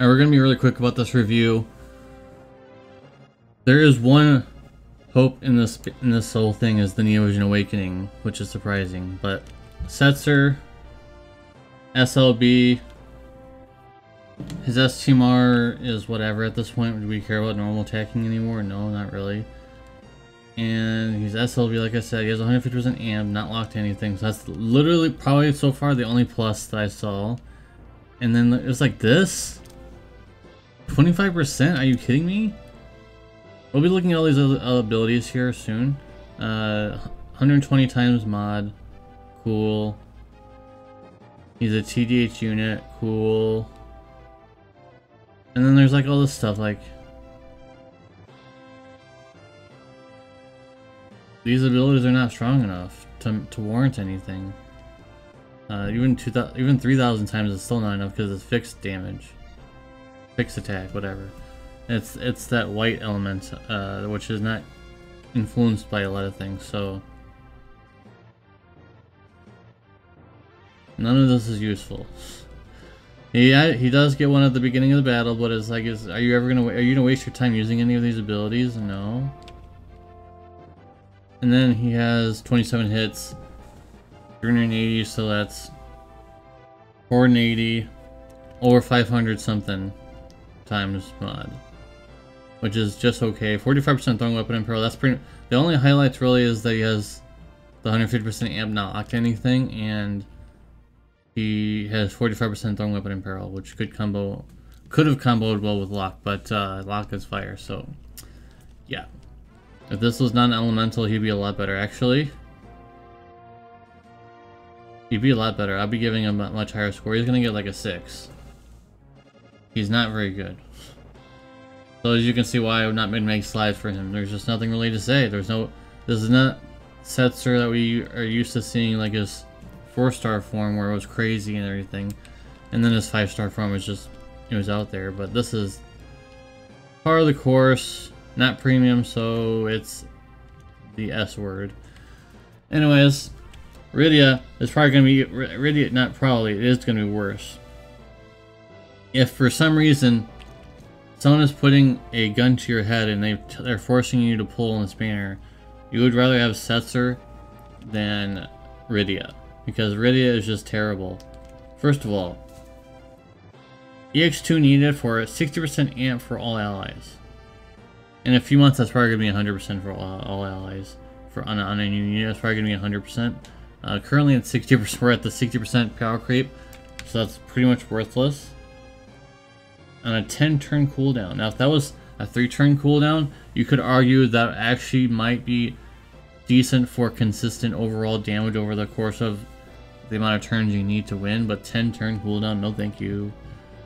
And we're going to be really quick about this review. There is one hope in this whole thing, is the Neo-Vision Awakening, which is surprising. But Setzer, SLB, his STMR is whatever at this point. Do we care about normal attacking anymore? No, not really. And he's SLB, like I said. He has 150% amp, not locked to anything. So that's literally probably so far the only plus that I saw. And then it was like this? 25%? Are you kidding me? We'll be looking at all these other abilities here soon. 120 times mod. Cool. He's a TDH unit. Cool. And then there's like all this stuff like... These abilities are not strong enough to warrant anything. Even 3,000 times is still not enough because it's fixed damage. Fixed attack, whatever. It's that white element, which is not influenced by a lot of things, so... None of this is useful. He does get one at the beginning of the battle, but it's like, are you gonna waste your time using any of these abilities? No. And then he has 27 hits, 380, so that's 480 over 500 something times mod, which is just okay. 45% throwing weapon and peril. That's pretty. The only highlights really is that he has the 150% amp not locked anything, and he has 45% throwing weapon and peril, which could have comboed well with lock, but lock is fire, so yeah. If this was non-elemental, he'd be a lot better, actually. He'd be a lot better. I'll be giving him a much higher score. He's gonna get like a 6. He's not very good. So as you can see why I would not make slides for him. There's just nothing really to say. There's no... This is not Setzer that we are used to seeing, like his 4-star form where it was crazy and everything. And then his 5-star form was just... It was out there, but this is... Part of the course. Not premium, so it's the S word. Anyways, Rydia is probably going to be... Rydia, not probably, it is going to be worse. If for some reason someone is putting a gun to your head and they're forcing you to pull on the spanner, you would rather have Setzer than Rydia, because Rydia is just terrible. First of all, EX2 needed for 60% amp for all allies. In a few months, that's probably going to be 100% for all allies. On a new unit, that's probably going to be 100%. Currently, at 60%, we're at the 60% power creep, so that's pretty much worthless. On a 10-turn cooldown. Now, if that was a 3-turn cooldown, you could argue that actually might be decent for consistent overall damage over the course of the amount of turns you need to win, but 10-turn cooldown, no thank you.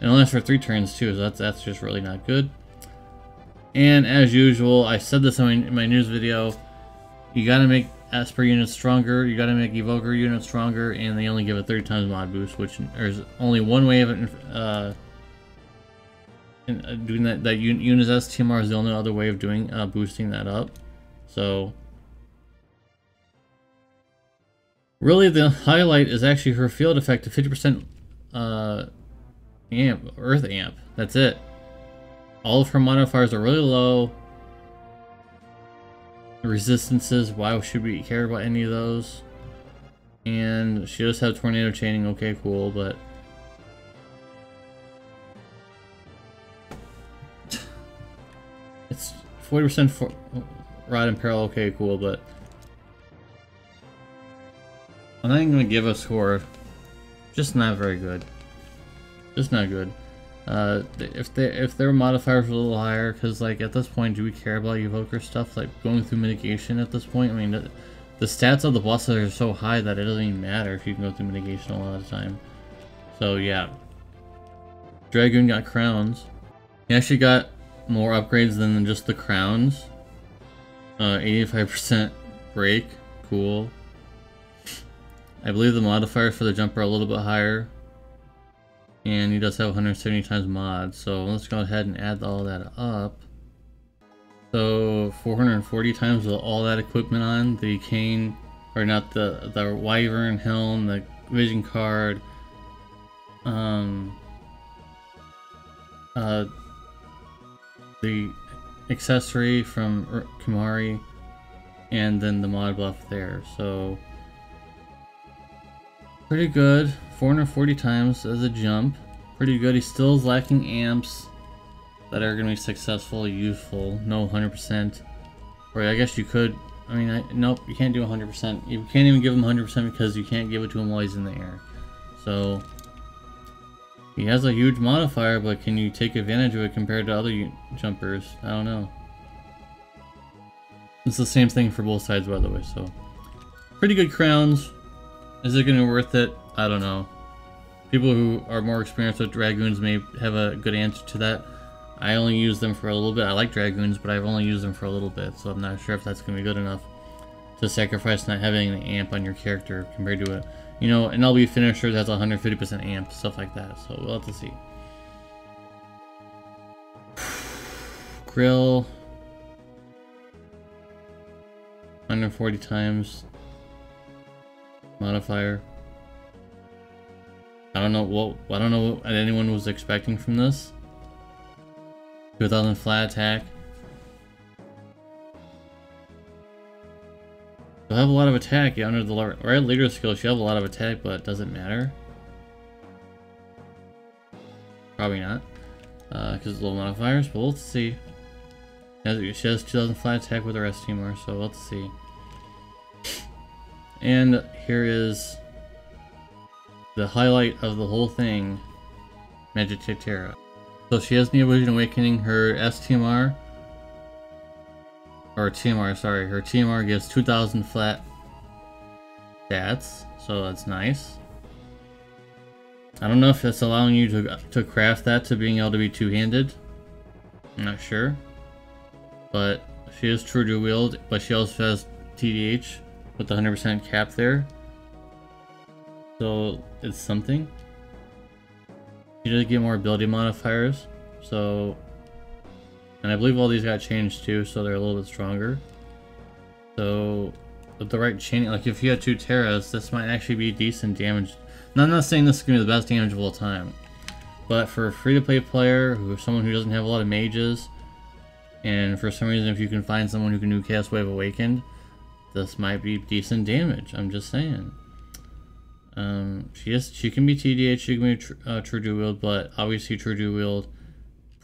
And it lasts for 3 turns, too, so that's just really not good. And as usual, I said this in my news video, you gotta make Esper units stronger, you gotta make Evoker units stronger, and they only give a 30 times mod boost, which there's only one way of doing that. That unit's STMR is the only other way of doing boosting that up. So really, the highlight is actually her field effect of 50% amp, Earth amp. That's it. All of her modifiers are really low. Resistances, why should we care about any of those? And she does have tornado chaining, okay, cool, but... It's 40% for rod and peril, okay, cool, but... I'm not even going to give a score. Just not very good. Just not good. If their modifiers were a little higher, because like at this point, do we care about Evoker stuff? Like going through mitigation at this point, I mean, the stats of the bosses are so high that it doesn't even matter if you can go through mitigation a lot of the time. So yeah, Dragoon got crowns. He actually got more upgrades than just the crowns. 85% break, cool. I believe the modifiers for the jumper are a little bit higher. And he does have 170 times mod, so let's go ahead and add all that up. So 440 times with all that equipment on, the cane, or not the wyvern helm, the vision card, the accessory from Kimahari, and then the mod buff there. So pretty good. 440 times as a jump. Pretty good. He still is lacking amps that are going to be successful, useful. No 100%. Or I guess you could. I mean, nope, you can't do 100%. You can't even give him 100% because you can't give it to him while he's in the air. So he has a huge modifier, but can you take advantage of it compared to other jumpers? I don't know. It's the same thing for both sides, by the way, so. Pretty good crowns. Is it going to be worth it? I don't know. People who are more experienced with Dragoons may have a good answer to that. I only use them for a little bit. I like Dragoons, but I've only used them for a little bit, so I'm not sure if that's going to be good enough to sacrifice not having an amp on your character compared to a, you know, an LB finisher that's 150% amp, stuff like that, so we'll have to see. Grill. 140 times. Modifier. I don't know what, anyone was expecting from this. 2000 flat attack. You'll have a lot of attack. Yeah, under the right leader skill, she'll have a lot of attack, but it doesn't matter. Probably not. Because low modifiers, but let's see. She has 2000 flat attack with her STMR, so let's see. And here is the highlight of the whole thing, Magitek Terra. So she has Neo-Vision Awakening, her STMR, or TMR, sorry, her TMR gives 2000 flat stats, so that's nice. I don't know if that's allowing you to craft that to being able to be two-handed, I'm not sure. But she is True Dual Wield, but she also has TDH with the 100% cap there, so it's something. She does get more ability modifiers, so, and I believe all these got changed too, so they're a little bit stronger. So, with the right chaining, like if you had two Terras, this might actually be decent damage. Now, I'm not saying this is going to be the best damage of all time, but for a free-to-play player, who someone who doesn't have a lot of mages, and for some reason if you can find someone who can do Chaos Wave Awakened, this might be decent damage, I'm just saying. She can be TDH, she can be True Dual Wield, but obviously True Dual Wield,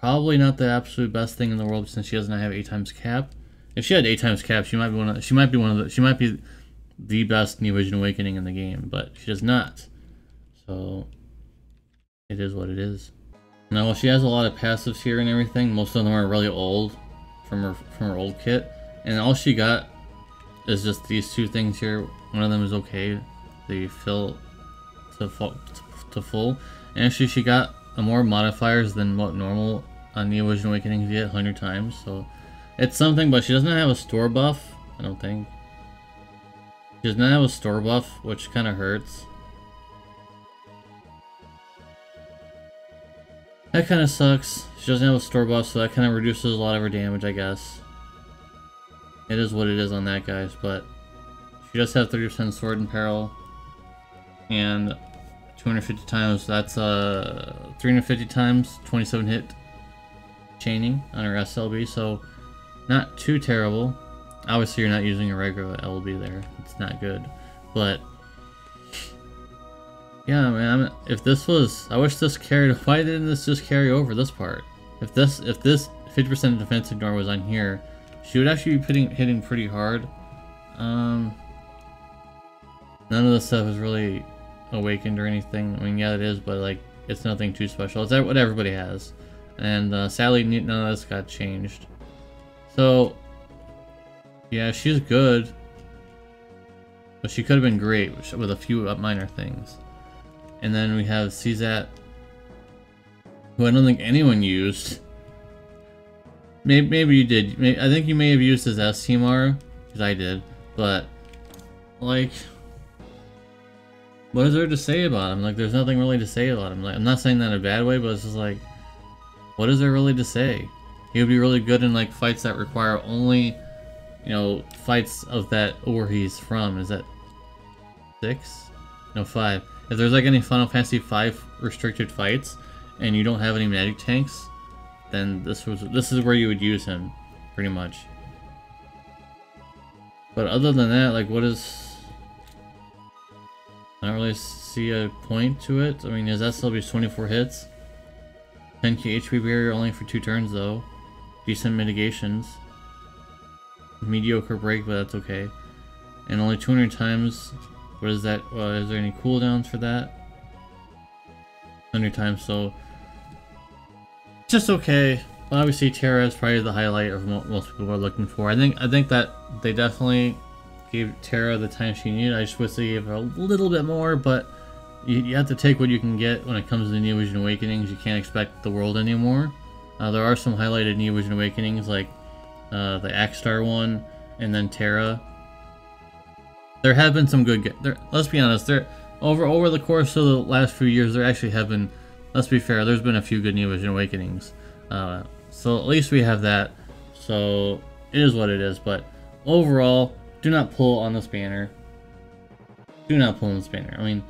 probably not the absolute best thing in the world since she doesn't have 8x cap. If she had 8x cap, she might be one of she might be the best Neo-Vision Awakening in the game, but she does not. So it is what it is. Now while she has a lot of passives here and everything, most of them are really old from her old kit. And all she got is just these two things here. One of them is okay. The fill to full, and actually she got more modifiers than what normal on Neo-Vision Awakening you get 100 times, so it's something. But she does not have a store buff, I don't think. She does not have a store buff, which kind of hurts. That kind of sucks. She doesn't have a store buff, so that kind of reduces a lot of her damage, I guess. It is what it is on that, guys, but she does have 30% Sword in Peril. And 250 times, that's 350 times, 27 hit chaining on her SLB, so not too terrible. Obviously, you're not using a regular LB there, it's not good, but yeah, man, if this was, I wish this carried, why didn't this just carry over this part? If this 50% defense ignore was on here, she would actually be hitting pretty hard. None of this stuff is really awakened or anything. I mean, yeah, it is, but like, it's nothing too special. It's what everybody has, and sadly, none of this got changed. So, yeah, she's good, but she could have been great with a few minor things. And then we have Xezat, who I don't think anyone used. Maybe you did. I think you may have used his STMR, because I did. But like, what is there to say about him? Like, there's nothing really to say about him. Like, I'm not saying that in a bad way, but it's just like, what is there really to say? He would be really good in like fights that require only, you know, fights of that or he's from. Is that 6? No, 5. If there's like any Final Fantasy 5 restricted fights, and you don't have any magic tanks, then this is where you would use him, pretty much. But other than that, like, what is... I don't really see a point to it. I mean, his SLB's 24 hits. 10k HP barrier only for 2 turns, though. Decent mitigations. Mediocre break, but that's okay. And only 200 times... What is that? Is there any cooldowns for that? 100 times, so... Just okay. Obviously, Terra is probably the highlight of most people are looking for. I think that they definitely gave Terra the time she needed. I just wish they gave her a little bit more, but you have to take what you can get when it comes to the Neo-Vision Awakenings. You can't expect the world anymore. There are some highlighted Neo-Vision Awakenings, like the Axstar one, and then Terra. There have been some good... let's be honest, over the course of the last few years, there actually have been... Let's be fair, there's been a few good Neo-Vision Awakenings. So at least we have that, so it is what it is, but overall, do not pull on this banner. Do not pull on this banner. I mean,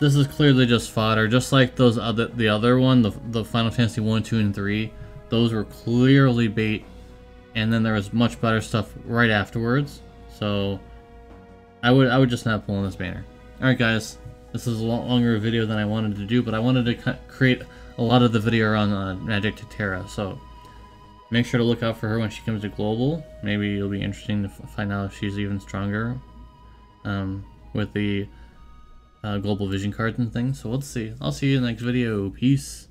this is clearly just fodder, just like those the other one, the Final Fantasy 1, 2, and 3. Those were clearly bait, and then there was much better stuff right afterwards, so I would just not pull on this banner. Alright guys, this is a lot longer video than I wanted to do, but I wanted to create a lot of the video on Magitek Terra, so make sure to look out for her when she comes to global. Maybe it'll be interesting to find out if she's even stronger with the global vision cards and things. So let's see. I'll see you in the next video. Peace.